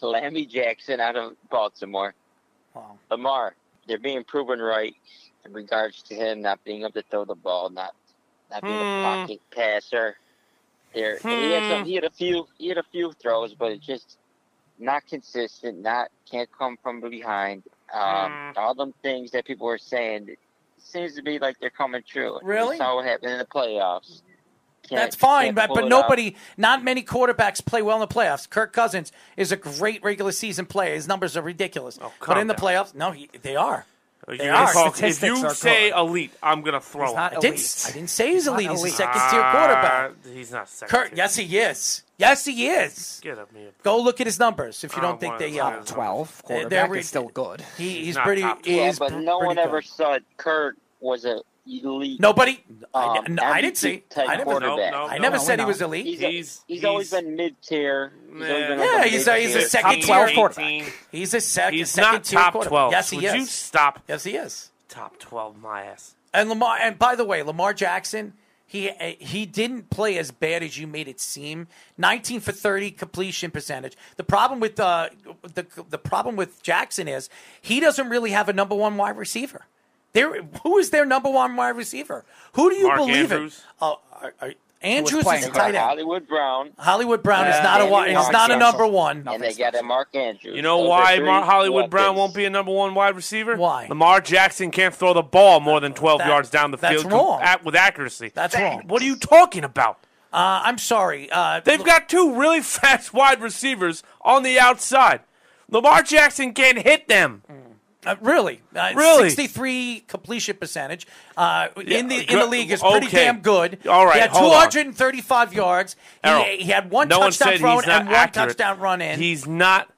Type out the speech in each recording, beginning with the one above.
picked Lamar Jackson out of Baltimore. Wow. Lamar, they're being proven right in regards to him not being able to throw the ball, not being a pocket passer. He had a few throws, but it's just not consistent. Can't come from behind. All them things that people were saying, it seems to be like they're coming true. Really? That's how it happened in the playoffs. That's fine, but not many quarterbacks play well in the playoffs. Kirk Cousins is a great regular season player. His numbers are ridiculous. Oh, but in the playoffs, they are. If you say elite, I'm going to throw up. I didn't say he's elite. He's a second-tier quarterback. He's not second-tier. Yes, he is. Yes, he is. Get up, man. Go look at his numbers if you don't think they are. Top 12 quarterback is still good. He's pretty good. But no one ever said Kirk was an elite. Nobody. I didn't see. I never said he was elite. He's always been mid-tier. Yeah, he's a second-tier quarterback. He's a second-tier quarterback. He's not top 12. Yes, he is. Would you stop? Yes, he is. Top 12, my ass. And by the way, Lamar Jackson... He didn't play as bad as you made it seem. 19 for 30 completion percentage. The problem with the problem with Jackson is he doesn't really have a number one wide receiver. Who is their number one wide receiver? Who do you believe Andrews. It? Andrews is a tight end. Hollywood Brown. Hollywood Brown is not a number one. And they got a Mark Andrews. You know why Hollywood Brown won't be a number one wide receiver? Why? Lamar Jackson can't throw the ball more than 12 yards down the field with accuracy. That's wrong. What are you talking about? I'm sorry. They've got two really fast wide receivers on the outside. Lamar Jackson can't hit them. Really, 63 completion percentage in the league is pretty damn good. All right, he had 235 yards. He had one touchdown thrown and one touchdown run in. He's not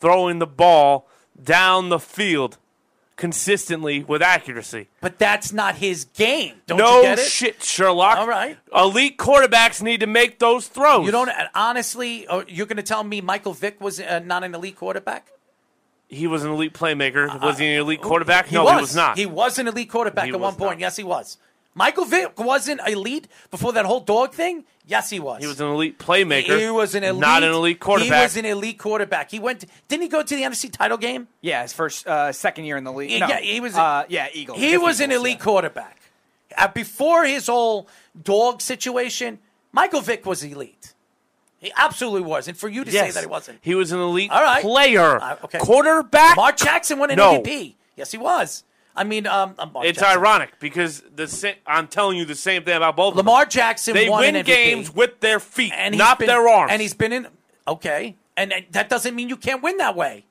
throwing the ball down the field consistently with accuracy. But that's not his game. Don't you get it? No shit, Sherlock. All right. Elite quarterbacks need to make those throws. You don't honestly. You're going to tell me Michael Vick was not an elite quarterback? He was an elite playmaker. Was he an elite quarterback? He was not. He was an elite quarterback at one point. Yes, he was. Michael Vick wasn't elite before that whole dog thing. Yes, he was. He was an elite playmaker. He was an elite. Not an elite quarterback. He was an elite quarterback. Didn't he go to the NFC title game? Yeah, his first, second year in the league. No. Yeah, he was. Eagles. He was an elite quarterback. Before his whole dog situation, Michael Vick was elite. He absolutely was. And for you to say that he wasn't. He was an elite player. Quarterback? Mark Jackson won an MVP. Yes, he was. I mean, it's Jackson. Ironic because I'm telling you the same thing about both of them. Lamar Jackson won an MVP. They win games with their feet, not their arms. And he's been in – okay. And that doesn't mean you can't win that way.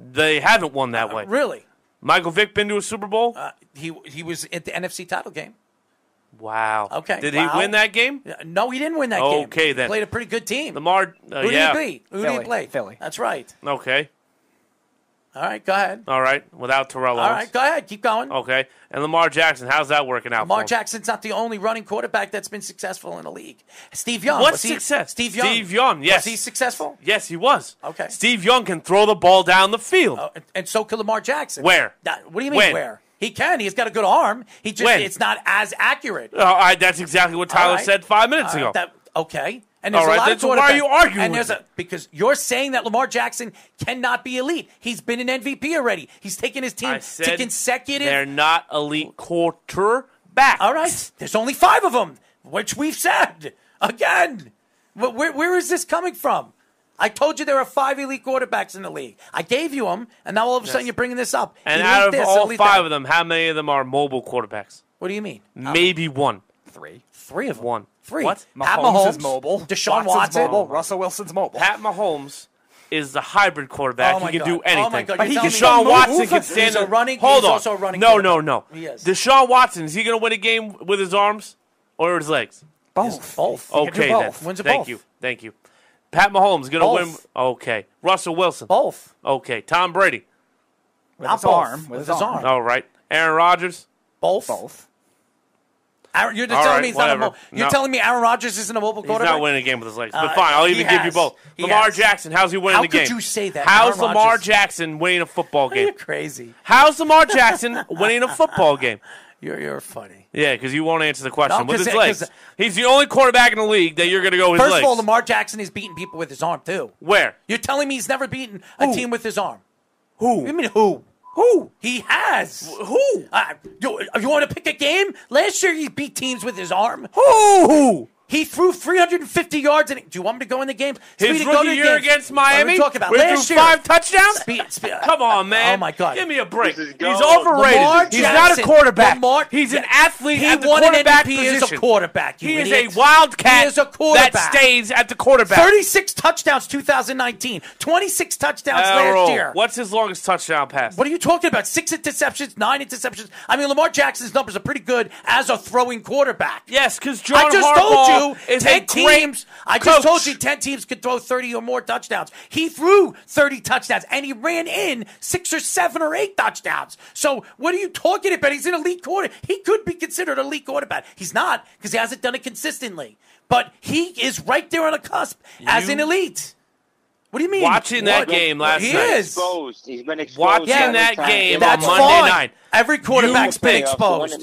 They haven't won that way. Really? Michael Vick been to a Super Bowl? He was at the NFC title game. Wow. Okay. Did he win that game? No, he didn't win that game. Okay, then. He played a pretty good team. Lamar, Who did he play? Philly. That's right. Okay. All right, go ahead. All right, without Terrell Owens. All right, go ahead. Keep going. Okay. And Lamar Jackson, how's that working out for him? Jackson's not the only running quarterback that's been successful in the league. Steve Young. What success? Steve Young, yes. Was he successful? Yes, he was. Okay. Steve Young can throw the ball down the field. And so can Lamar Jackson. Where? What do you mean where? He can. He's got a good arm. He just—it's not as accurate. That's exactly what Tyler said 5 minutes ago. And there's a lot of quarterbacks. Why are you arguing? And because you're saying that Lamar Jackson cannot be elite. He's been an MVP already. He's taken his team to consecutive. They're not elite quarterbacks. All right. There's only five of them, which we've said again. Where is this coming from? I told you there are five elite quarterbacks in the league. I gave you them, and now all of a sudden you're bringing this up. And out of all five of them, how many of them are mobile quarterbacks? What do you mean? Maybe one. Three. Three of one. Three. What? Pat Mahomes is mobile. Deshaun Watson. Mobile. Russell Wilson's mobile. Pat Mahomes is the hybrid quarterback. Oh, he can do anything. Oh, my God. But Deshaun Watson can stand up. Hold on. Also running no. Yes. Deshaun Watson, is he going to win a game with his arms or his legs? Both. Both. Okay, then. Thank you. Pat Mahomes going to win. Okay. Russell Wilson. Both. Okay. Tom Brady. With his arm. All right. Aaron Rodgers. Both. You're telling me Aaron Rodgers isn't a mobile quarterback? He's not winning a game with his legs. But fine, I'll even give you both. Lamar Jackson, how's he winning the game? How could you say that? How's Lamar Jackson winning a football game? You're crazy. How's Lamar Jackson winning a football game? You're funny. Yeah, because you won't answer the question with his legs. He's the only quarterback in the league that you're going to go with his legs. First of all, Lamar Jackson has beaten people with his arm, too. Where? You're telling me he's never beaten a team with his arm. Who? You mean who? Who? He has. Who? You want to pick a game? Last year he beat teams with his arm. Who? He threw 350 yards. And do you want me to go in the game? His rookie year against Miami, we threw 5 touchdowns? Come on, man. Oh, my God. Give me a break. He's overrated. He's not a quarterback. He's an athlete at the quarterback position. He is a quarterback. He is a wildcat that stays at the quarterback. 36 touchdowns 2019. 26 touchdowns last year. What's his longest touchdown pass? What are you talking about? 6 interceptions, 9 interceptions. I mean, Lamar Jackson's numbers are pretty good as a throwing quarterback. Yes, because John Harbaugh. Is 10 teams. I just told you 10 teams could throw 30 or more touchdowns. He threw 30 touchdowns, and he ran in 6 or 7 or 8 touchdowns. So what are you talking about? He's an elite quarterback. He could be considered an elite quarterback. He's not because he hasn't done it consistently. But he is right there on the cusp as an elite. What do you mean? Watching that game last night. He is. Exposed. He's been exposed. Watching that game on Monday night. Every quarterback's been exposed.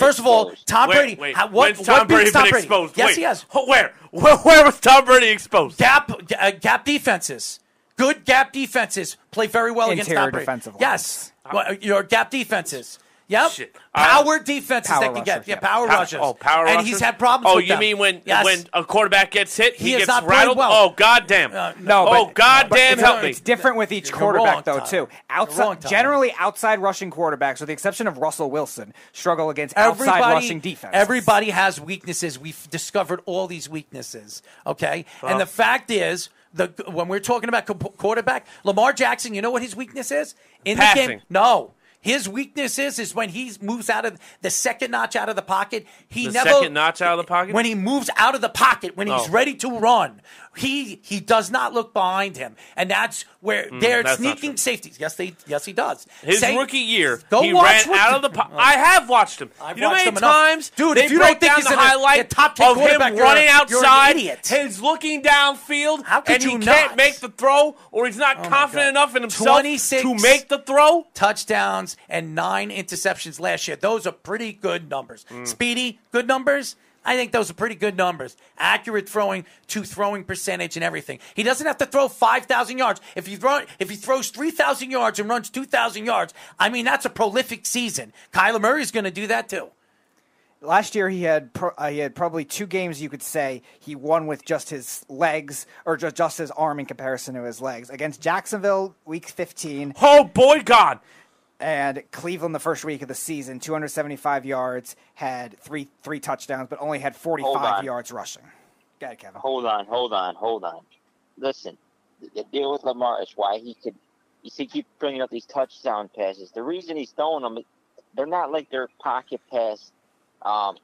First of all, Tom Brady. When's Tom Brady been exposed? Yes, he has. Where? Where was Tom Brady exposed? Gap defenses. Good gap defenses play very well against Tom Brady. Yes. Your gap defenses. Yep. Power defenses that can get. Yeah, power rushes. Oh, power rushes. And he's had problems with them. Oh, you mean when a quarterback gets hit, he gets rattled? Well. Oh, goddamn. No. Oh, goddamn, help me. It's different with each quarterback, though, too. Generally, outside rushing quarterbacks, with the exception of Russell Wilson, struggle against outside rushing defense. Everybody has weaknesses. We've discovered all these weaknesses, okay? And the fact is, when we're talking about quarterback, Lamar Jackson, you know what his weakness is? In the game? No. His weakness is when he moves out of the second notch out of the pocket. Second notch out of the pocket? When he moves out of the pocket, when he's ready to run, he does not look behind him. And that's where they're sneaking safeties. Yes, he does. His rookie year, he ran out of the pocket. I have watched him. You know how many times they break down the highlight of him running outside, he's looking downfield, and he can't make the throw, or he's not confident enough in himself to make the throw? Touchdowns. And 9 interceptions last year. Those are pretty good numbers. Speedy, good numbers. I think those are pretty good numbers. Accurate throwing to throwing percentage and everything. He doesn't have to throw 5,000 yards. If he throws 3,000 yards and runs 2,000 yards, I mean, that's a prolific season. Kyler Murray's going to do that too. Last year he had probably 2 games you could say he won with just his legs or just his arm in comparison to his legs. Against Jacksonville, week 15. Oh, boy, God. And Cleveland, the first week of the season, 275 yards, had three touchdowns, but only had 45 yards rushing. Go ahead, Kevin. Hold on. Listen, the deal with Lamar is why he could. You see, keep bringing up these touchdown passes. The reason he's throwing them, they're not like their pocket pass,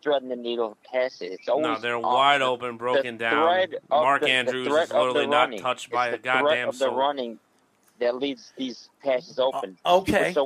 threading the needle passes. It's always they're wide open, broken down. Mark Andrews is literally not touched by a goddamn soul. That leads these passes open. Okay. So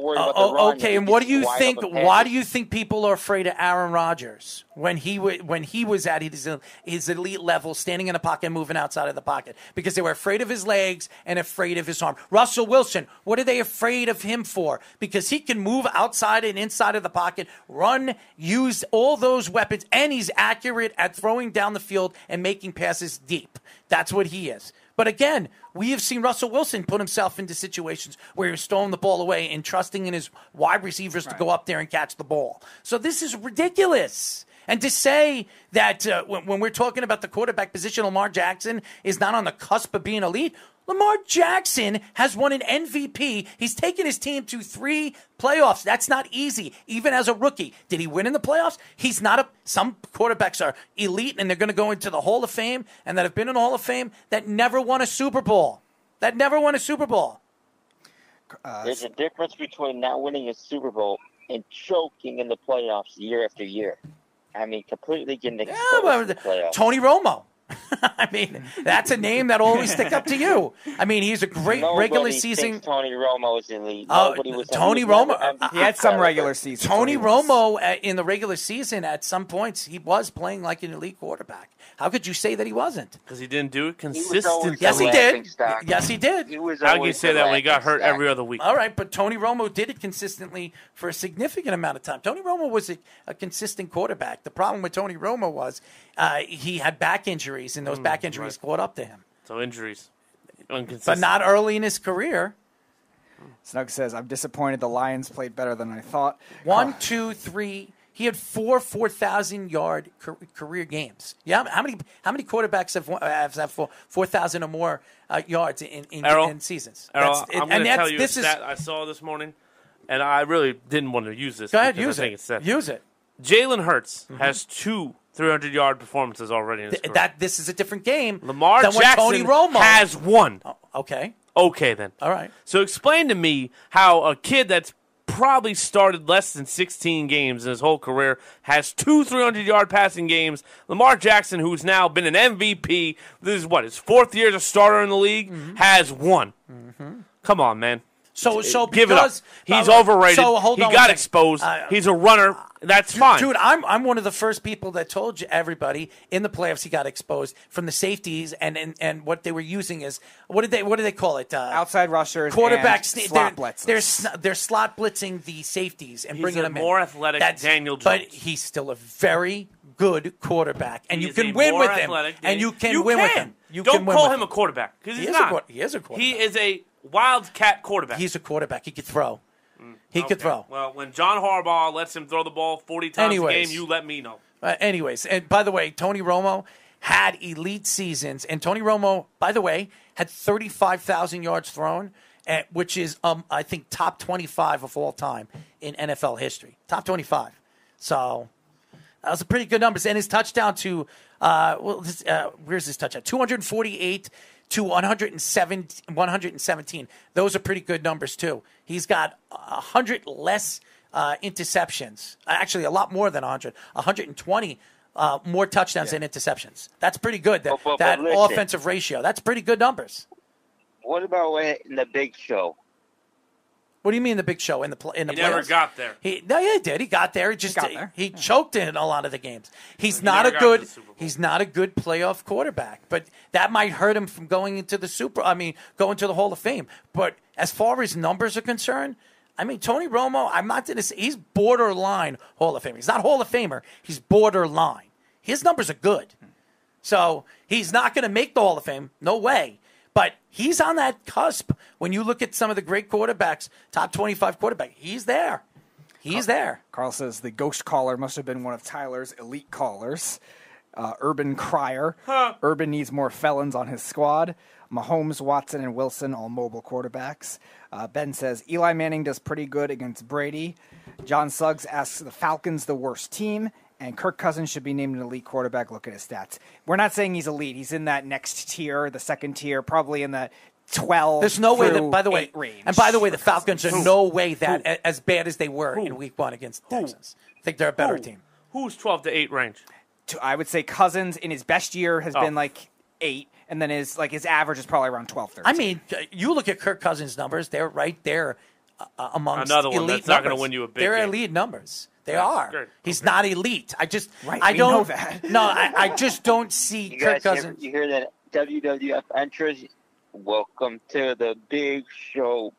and what do you think? Why do you think people are afraid of Aaron Rodgers when he was at his elite level, standing in the pocket, moving outside of the pocket? Because they were afraid of his legs and afraid of his arm. Russell Wilson, what are they afraid of him for? Because he can move outside and inside of the pocket, run, use all those weapons, and he's accurate at throwing down the field and making passes deep. That's what he is. But again, we have seen Russell Wilson put himself into situations where he was throwing the ball away and trusting in his wide receivers to go up there and catch the ball. So this is ridiculous. And to say that when we're talking about the quarterback position, Lamar Jackson is not on the cusp of being elite, Lamar Jackson has won an MVP. He's taken his team to 3 playoffs. That's not easy, even as a rookie. Did he win in the playoffs? He's not some quarterbacks are elite, and they're going to go into the Hall of Fame and that have been in the Hall of Fame that never won a Super Bowl. There's a difference between not winning a Super Bowl and choking in the playoffs year after year. I mean, completely getting exposed in the playoffs. Tony Romo. I mean, that's a name that'll always stick up to you. I mean, he's a great regular season. Tony Romo is in the league. Tony Romo. He had some regular season. Tony Romo in the regular season, at some points, he was playing like an elite quarterback. How could you say that he wasn't? Because he didn't do it consistently. Yes, he did. Yes, he did. How can you say that when he got hurt every other week? All right, but Tony Romo did it consistently for a significant amount of time. Tony Romo was a consistent quarterback. The problem with Tony Romo was he had back injuries, and those back injuries caught up to him. So injuries. But not early in his career. Snug says, I'm disappointed the Lions played better than I thought. One, two, three. He had four 4,000-yard career games. Yeah, how many quarterbacks have 4,000 or more yards in seasons? Errol, I'm going to tell you a stat I saw this morning, and I really didn't want to use this. Go ahead, use it. Use it. Jalen Hurts has two 300-yard performances already in his career. This is a different game. Lamar Jackson Tony Romo has one. Oh, okay. Okay, then. All right. So explain to me how a kid that's probably started less than 16 games in his whole career, has two 300-yard passing games. Lamar Jackson, who's now been an MVP, this is his fourth year as a starter in the league, has one. Mm-hmm. Come on, man. So give it up. He's overrated. So hold on, he got exposed. He's a runner. That's fine. Dude, I'm one of the first people that told you everybody in the playoffs he got exposed from the safeties and what they were using is what do they call it? Outside rushers, quarterbacks, slot blitzers. They're slot blitzing the safeties and bringing them in. He's a more athletic Daniel Jones. But he's still a very good quarterback, and you can win with him. And you can win with him. Don't call him a quarterback because he's not. He is a quarterback. He is a wildcat quarterback. He's a quarterback. He could throw. He could throw. Well, when John Harbaugh lets him throw the ball 40 times a game, you let me know. Anyways, and by the way, Tony Romo had elite seasons. And Tony Romo, by the way, had 35,000 yards thrown, which is, I think, top 25 of all time in NFL history. Top 25. So that was a pretty good numbers. And his touchdown to where's his touchdown? 248 to 117. Those are pretty good numbers, too. He's got 100 less interceptions. Actually, a lot more than 100. 120 more touchdowns than interceptions. That's pretty good. That all-offensive ratio. That's pretty good numbers. What about in the big show? What do you mean the big show in the playoffs? He never got there. Yeah, he did. He got there. He choked in a lot of the games. He's not a good playoff quarterback, but that might hurt him from going into going to the Hall of Fame. But as far as numbers are concerned, I mean, Tony Romo, I'm not going to say he's borderline Hall of Famer. He's not Hall of Famer. He's borderline. His numbers are good. So he's not going to make the Hall of Fame. No way. But he's on that cusp. When you look at some of the great quarterbacks, top 25 quarterback, he's there. Carl says the ghost caller must have been one of Tyler's elite callers. Urban Crier. Huh. Urban needs more felons on his squad. Mahomes, Watson, and Wilson, all mobile quarterbacks. Ben says Eli Manning does pretty good against Brady. John Suggs asks the Falcons the worst team. And Kirk Cousins should be named an elite quarterback. Look at his stats. We're not saying he's elite. He's in that next tier, the second tier, probably in that 12. There's no way that, by the way, range. And by the way, the Falcons are no way that as bad as they were in Week 1 against the Texans. I think they're a better team. Who's 12-8 range? I would say Cousins in his best year has been like 8, and then his average is probably around 12-13. I mean, you look at Kirk Cousins' numbers; they're right there amongst elite numbers. Another one that's not going to win you a big game. They're elite numbers. They are. Good. He's not elite. I don't know that. No, I just don't see Kirk Cousins. You hear that WWF entrance? Welcome to the big show.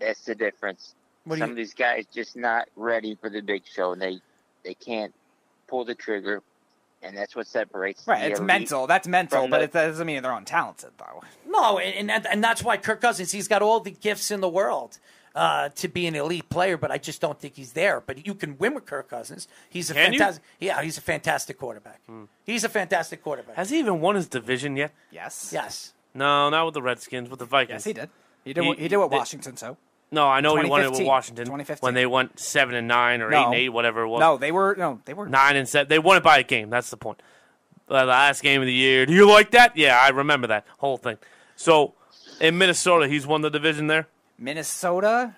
That's the difference. Some of these guys just not ready for the big show. They can't pull the trigger, and that's what separates. Right, it's mental. That's mental, but that doesn't mean they're untalented, though. No, and that's why Kirk Cousins. He's got all the gifts in the world. To be an elite player, but I just don't think he's there. But you can win with Kirk Cousins. He's a fantastic quarterback. Mm. He's a fantastic quarterback. Has he even won his division yet? Yes. No, not with the Redskins, with the Vikings. Yes, he did. He did with Washington, so. No, I know he won it with Washington when they went 7-9 or 8-8, whatever it was. No, they were 9-7. They won it by a game. That's the point. The last game of the year. Do you like that? Yeah, I remember that whole thing. So in Minnesota, he's won the division there. Minnesota.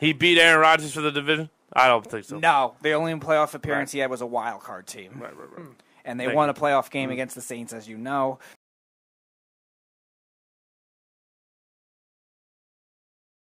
He beat Aaron Rodgers for the division. I don't think so. No, the only playoff appearance he had was a wild card team. Right. And they won a playoff game against the Saints, as you know.